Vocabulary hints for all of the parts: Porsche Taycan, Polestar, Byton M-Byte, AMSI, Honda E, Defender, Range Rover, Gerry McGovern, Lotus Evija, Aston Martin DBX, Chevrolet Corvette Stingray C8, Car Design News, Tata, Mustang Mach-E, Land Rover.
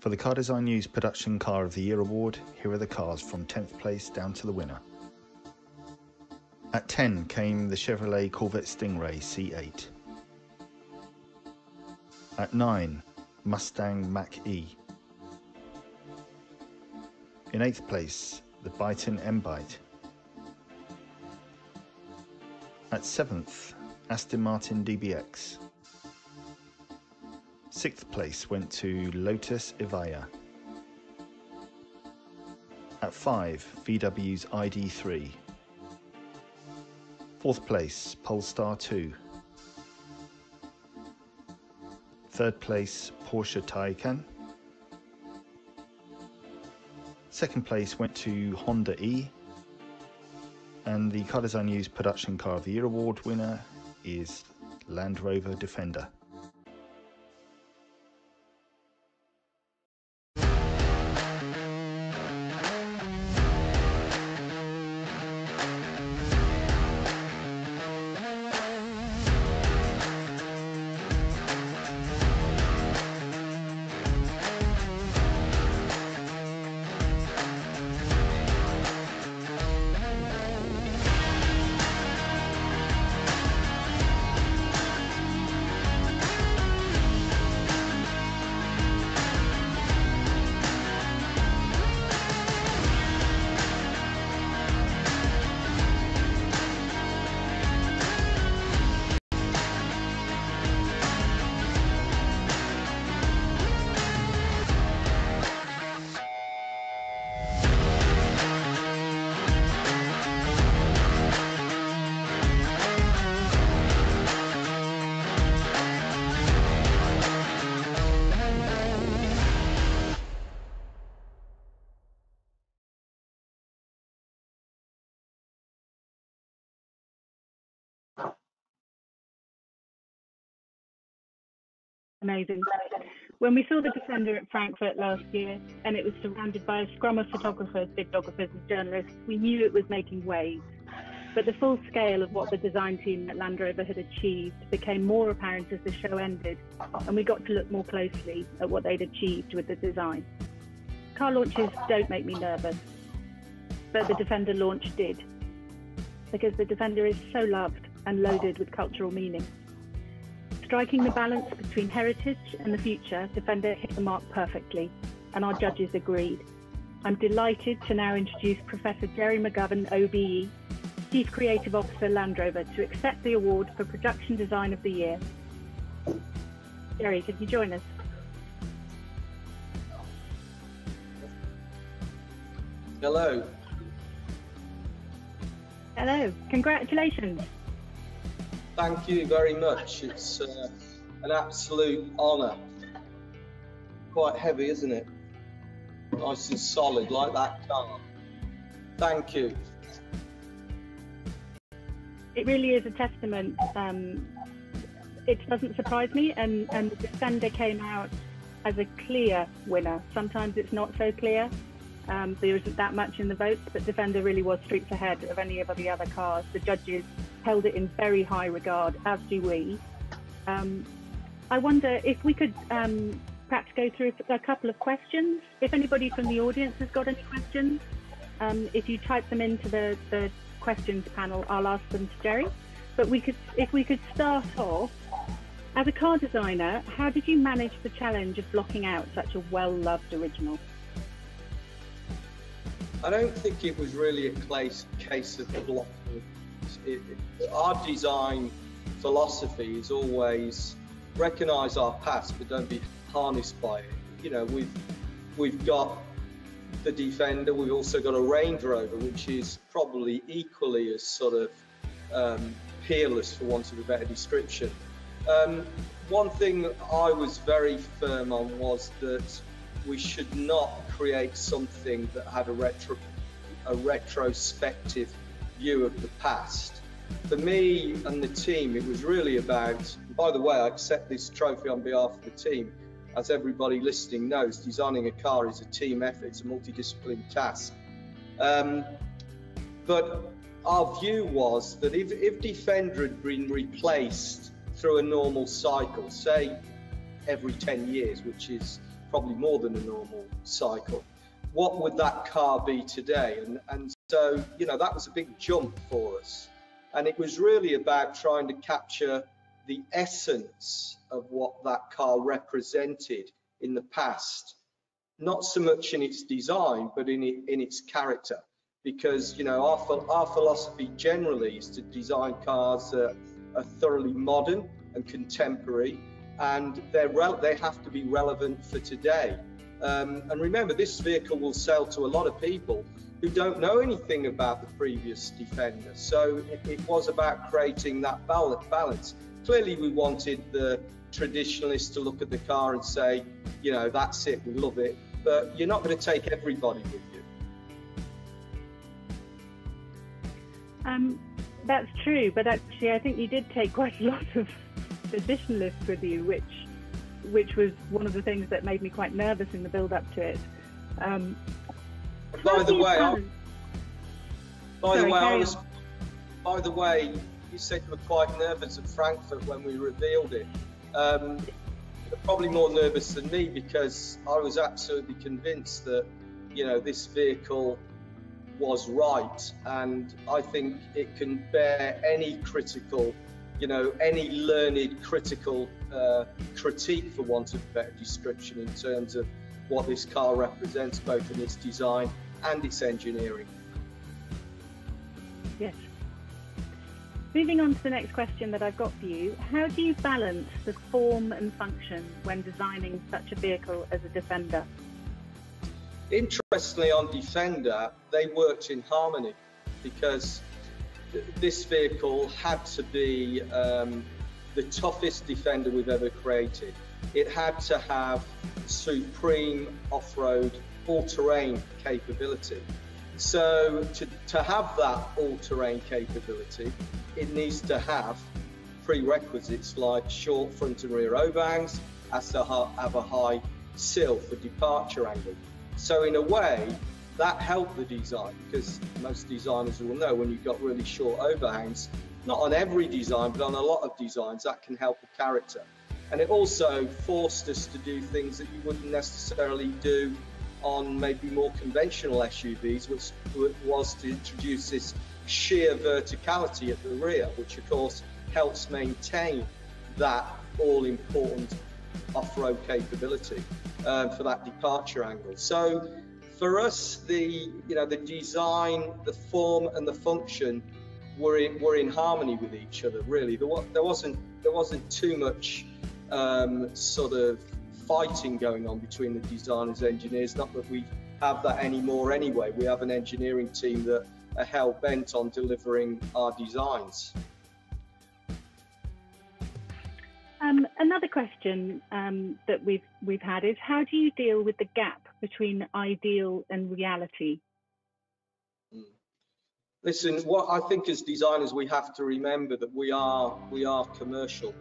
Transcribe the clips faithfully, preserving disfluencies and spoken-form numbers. For the Car Design News Production Car of the Year award, here are the cars from tenth place down to the winner. At ten came the Chevrolet Corvette Stingray C eight. At nine, Mustang Mach-E. In eighth place, the Byton M-Byte. At seventh, Aston Martin D B X. sixth place went to Lotus Evija. At five, V W's I D three. fourth place, Polestar two. third place, Porsche Taycan. second place went to Honda E. And the Car Design News Production Car of the Year award winner is Land Rover Defender. Amazing. When we saw the Defender at Frankfurt last year and it was surrounded by a scrum of photographers, videographers and journalists, we knew it was making waves. But the full scale of what the design team at Land Rover had achieved became more apparent as the show ended, and we got to look more closely at what they'd achieved with the design. Car launches don't make me nervous, but the Defender launch did, because the Defender is so loved and loaded with cultural meaning. Striking the balance between heritage and the future, Defender hit the mark perfectly, and our judges agreed. I'm delighted to now introduce Professor Gerry McGovern, O B E, Chief Creative Officer Land Rover, to accept the award for Production Design of the Year. Gerry, could you join us? Hello. Hello, congratulations. Thank you very much. It's uh, an absolute honour. Quite heavy, isn't it? Nice and solid, like that car. Thank you. It really is a testament. Um, it doesn't surprise me, and, and the Defender came out as a clear winner. Sometimes it's not so clear. Um, there isn't that much in the votes, but Defender really was streets ahead of any of the other cars. The judges held it in very high regard, as do we. Um, I wonder if we could um, perhaps go through a couple of questions. If anybody from the audience has got any questions, um, if you type them into the, the questions panel, I'll ask them to Gerry. But we could, if we could start off, as a car designer, how did you manage the challenge of blocking out such a well-loved original? I don't think it was really a case, case of blocking. It, it, our design philosophy is always recognise our past, but don't be harnessed by it. You know, we've we've got the Defender. We've also got a Range Rover, which is probably equally as sort of um, peerless, for want of a better description. Um, one thing I was very firm on was that we should not create something that had a retro a retrospective view of the past. For me and the team, it was really about, by the way, I accept this trophy on behalf of the team. As everybody listening knows, designing a car is a team effort, it's a multidisciplinary task. Um, but our view was that if, if Defender had been replaced through a normal cycle, say every ten years, which is probably more than a normal cycle. What would that car be today? And, and so, you know, that was a big jump for us. And it was really about trying to capture the essence of what that car represented in the past, not so much in its design, but in, it, in its character. Because, you know, our, our philosophy generally is to design cars that are thoroughly modern and contemporary, and they're re they have to be relevant for today. Um, and remember, this vehicle will sell to a lot of people who don't know anything about the previous Defender. So it, it was about creating that balance. Clearly, we wanted the traditionalists to look at the car and say, you know, that's it, we love it. But you're not going to take everybody with you. Um, that's true, but actually I think you did take quite a lot of traditionalists with you, which which was one of the things that made me quite nervous in the build-up to it. Um, by the way, I, by Sorry, the way, I was, by the way, you said you were quite nervous at Frankfurt when we revealed it. Um, you were probably more nervous than me, because I was absolutely convinced that, you know, this vehicle was right, and I think it can bear any critical, you know, any learned critical uh, critique, for want of a better description, in terms of what this car represents, both in its design and its engineering. Yes. Moving on to the next question that I've got for you. How do you balance the form and function when designing such a vehicle as a Defender? Interestingly, on Defender, they worked in harmony, because th this vehicle had to be um, the toughest Defender we've ever created. It had to have supreme off-road, all-terrain capability. So to, to have that all-terrain capability, it needs to have prerequisites like short front and rear overhangs, has to have a high sill for departure angle. So in a way, that helped the design, because most designers will know, when you've got really short overhangs, not on every design, but on a lot of designs, that can help the character. And it also forced us to do things that you wouldn't necessarily do on maybe more conventional S U Vs, which was to introduce this sheer verticality at the rear, which of course helps maintain that all-important off-road capability um, for that departure angle. So for us, the you know the design, the form, and the function were in, were in harmony with each other. Really, there, was, there wasn't there wasn't too much um, sort of fighting going on between the designers and engineers. Not that we have that anymore. Anyway, we have an engineering team that are hell bent on delivering our designs. Um, another question um, that we've we've had is, how do you deal with the gap between ideal and reality? Listen, what I think as designers we have to remember that we are we are commercial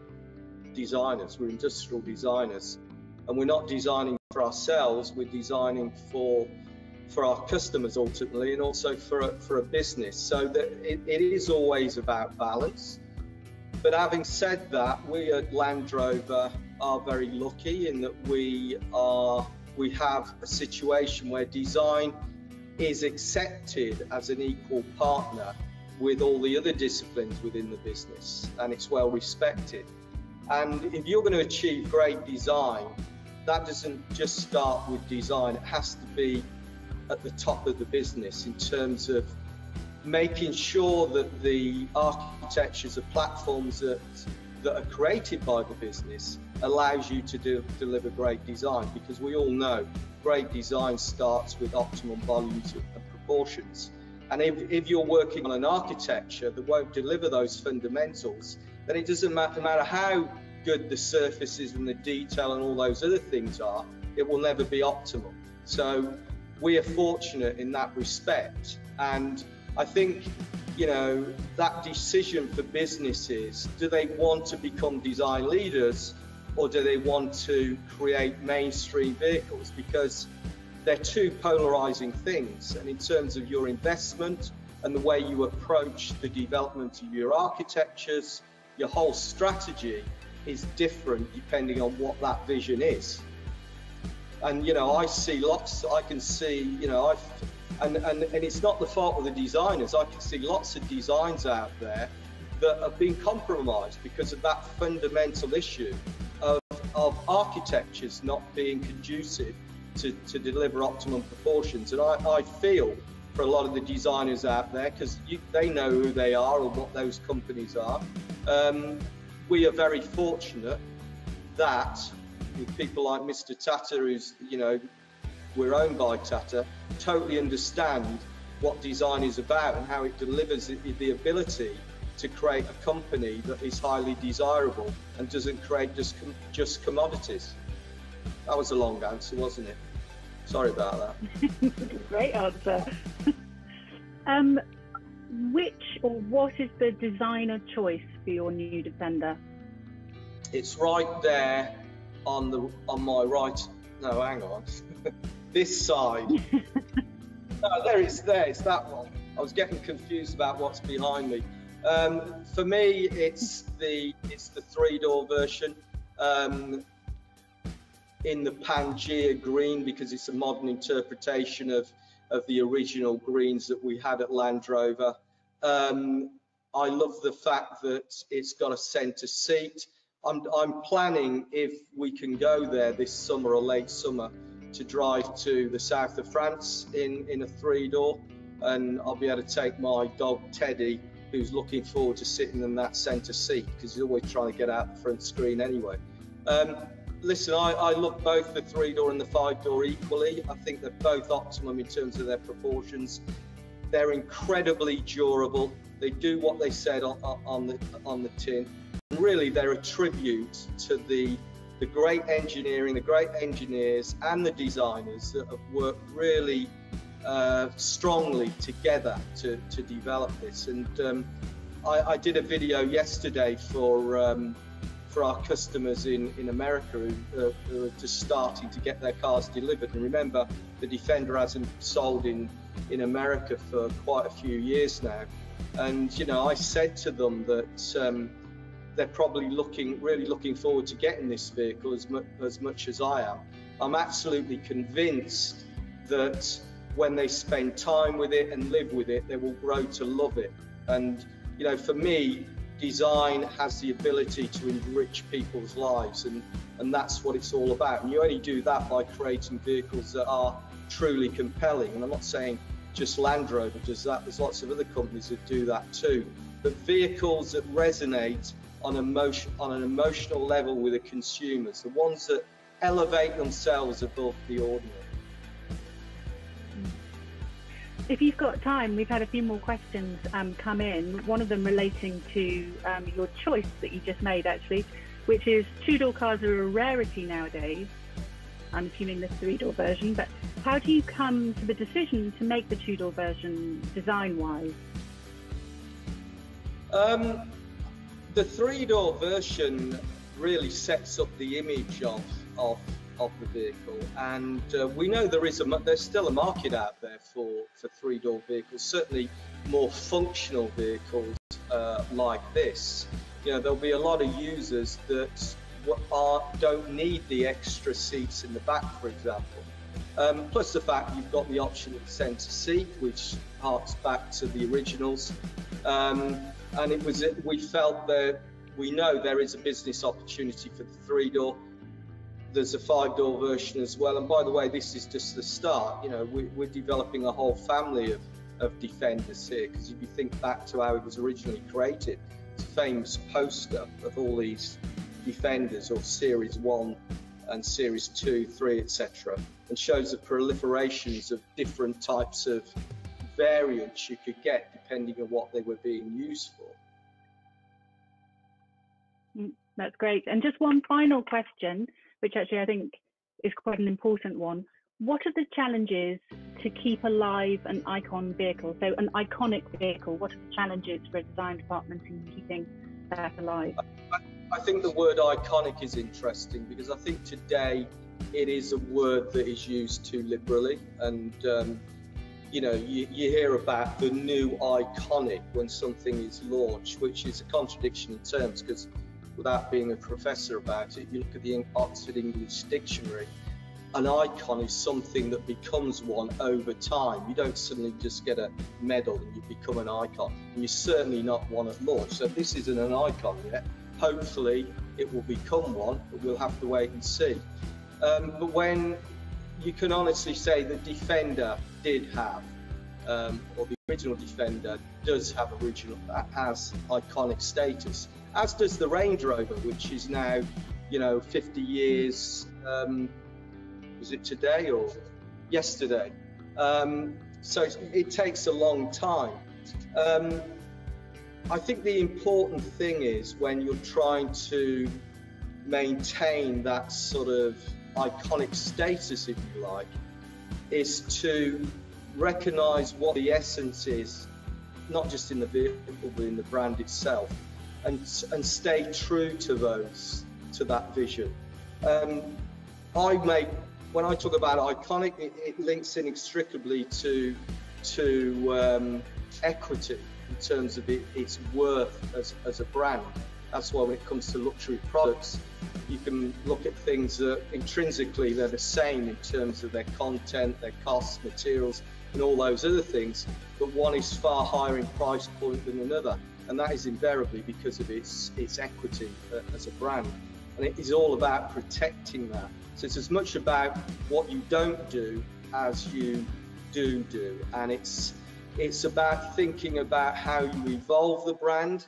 designers, we're industrial designers, and we're not designing for ourselves. We're designing for for our customers ultimately, and also for a, for a business. So that it, it is always about balance. But having said that, we at Land Rover are very lucky in that we are we have a situation where design is accepted as an equal partner with all the other disciplines within the business, and it's well respected. And if you're going to achieve great design, that doesn't just start with design. It has to be at the top of the business in terms of making sure that the architectures, the platforms that, that are created by the business, allows you to do, deliver great design, because we all know great design starts with optimum volumes and proportions. And if, if you're working on an architecture that won't deliver those fundamentals, then it doesn't matter, no matter how good the surfaces and the detail and all those other things are, it will never be optimal. So we are fortunate in that respect. And I think, you know, that decision for businesses, do they want to become design leaders, or do they want to create mainstream vehicles? Because they're two polarizing things. And in terms of your investment and the way you approach the development of your architectures, your whole strategy is different depending on what that vision is. And, you know, I see lots, I can see, you know, I've, and, and, and it's not the fault of the designers. I can see lots of designs out there that have been compromised because of that fundamental issue of, of architectures not being conducive to, to deliver optimum proportions. And I, I feel for a lot of the designers out there, because they know who they are or what those companies are. Um, we are very fortunate that with people like Mister Tata, who's, you know, we're owned by Tata, totally understand what design is about and how it delivers the ability to create a company that is highly desirable and doesn't create just, com just commodities. That was a long answer, wasn't it? Sorry about that. Great answer. um, which or what is the designer choice for your new Defender? It's right there on the on my right. No, hang on. This side. No, there it's there. It's that one. I was getting confused about what's behind me. Um, for me, it's the it's the three-door version. Um, in the Pangea green, because it's a modern interpretation of, of the original greens that we had at Land Rover. Um, I love the fact that it's got a centre seat. I'm, I'm planning, if we can go there this summer or late summer, to drive to the south of France in, in a three-door, and I'll be able to take my dog Teddy, who's looking forward to sitting in that centre seat, because he's always trying to get out the front screen anyway. Um, Listen, I, I love both the three-door and the five-door equally. I think they're both optimum in terms of their proportions. They're incredibly durable. They do what they said on, on, the, on the tin. And really, they're a tribute to the, the great engineering, the great engineers and the designers that have worked really uh, strongly together to, to develop this. And um, I, I did a video yesterday for... Um, for our customers in, in America who, uh, who are just starting to get their cars delivered. And remember, the Defender hasn't sold in, in America for quite a few years now. And, you know, I said to them that um, they're probably looking, really looking forward to getting this vehicle as, mu as much as I am. I'm absolutely convinced that when they spend time with it and live with it, they will grow to love it. And, you know, for me, design has the ability to enrich people's lives, and, and that's what it's all about. And you only do that by creating vehicles that are truly compelling. And I'm not saying just Land Rover does that, there's lots of other companies that do that too. But vehicles that resonate on, emotion, on an emotional level with the consumers, the ones that elevate themselves above the ordinary. If you've got time, we've had a few more questions um, come in, one of them relating to um, your choice that you just made, actually, which is two-door cars are a rarity nowadays. I'm assuming the three-door version, but how do you come to the decision to make the two-door version design-wise? Um, the three-door version really sets up the image of, of of the vehicle, and uh, we know there is a there's still a market out there for for three-door vehicles, certainly more functional vehicles uh, like this. You know, there'll be a lot of users that are don't need the extra seats in the back, for example, um, plus the fact you've got the option of the centre seat, which harks back to the originals, um, and it was we felt that we know there is a business opportunity for the three-door. There's a five-door version as well, and by the way, this is just the start. You know, we, we're developing a whole family of, of Defenders here, because if you think back to how it was originally created, it's a famous poster of all these Defenders, or Series one and Series two, three, et cetera, and shows the proliferations of different types of variants you could get depending on what they were being used for. That's great. And just one final question, which actually I think is quite an important one. What are the challenges to keep alive an icon vehicle? So an iconic vehicle, what are the challenges for a design department in keeping that alive? I think the word iconic is interesting, because I think today it is a word that is used too liberally. And, um, you know, you, you hear about the new iconic when something is launched, which is a contradiction in terms, because without being a professor about it, you look at the Oxford English Dictionary, an icon is something that becomes one over time. You don't suddenly just get a medal and you become an icon, and you're certainly not one at launch. So this isn't an icon yet. Hopefully it will become one, but we'll have to wait and see. Um, but when you can honestly say the Defender did have, um, or the original Defender does have original, has iconic status, as does the Range Rover, which is now, you know, fifty years, um, was it today or yesterday? Um, so it takes a long time. Um, I think the important thing is when you're trying to maintain that sort of iconic status, if you like, is to recognize what the essence is, not just in the vehicle, but in the brand itself, and, and stay true to those, to that vision. Um, I make, when I talk about iconic, it, it links inextricably to, to um, equity, in terms of it, its worth as, as a brand. That's why when it comes to luxury products, you can look at things that intrinsically they're the same in terms of their content, their costs, materials, and all those other things, but one is far higher in price point than another, and that is invariably because of its, its equity as a brand. And it is all about protecting that. So it's as much about what you don't do as you do do, and it's It's about thinking about how you evolve the brand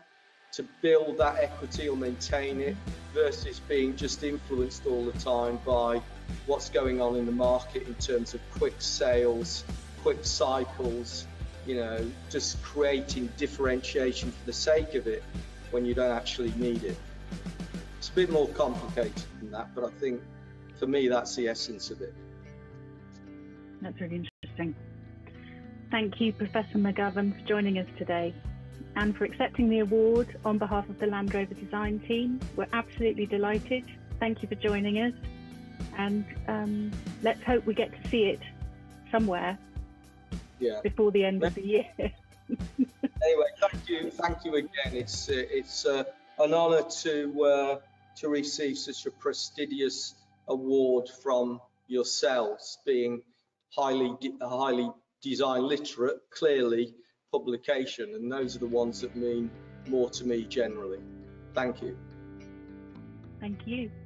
to build that equity or maintain it, versus being just influenced all the time by what's going on in the market in terms of quick sales, quick cycles, you know, just creating differentiation for the sake of it when you don't actually need it. It's a bit more complicated than that, but I think for me, that's the essence of it. That's really interesting. Thank you, Professor McGovern, for joining us today and for accepting the award on behalf of the Land Rover design team. We're absolutely delighted. Thank you for joining us, and um, let's hope we get to see it somewhere yeah. before the end of the year. Anyway, thank you, thank you again. It's uh, it's uh, an honour to uh, to receive such a prestigious award from yourselves, being highly highly. design literate, clearly, publication, and those are the ones that mean more to me generally. Thank you. Thank you.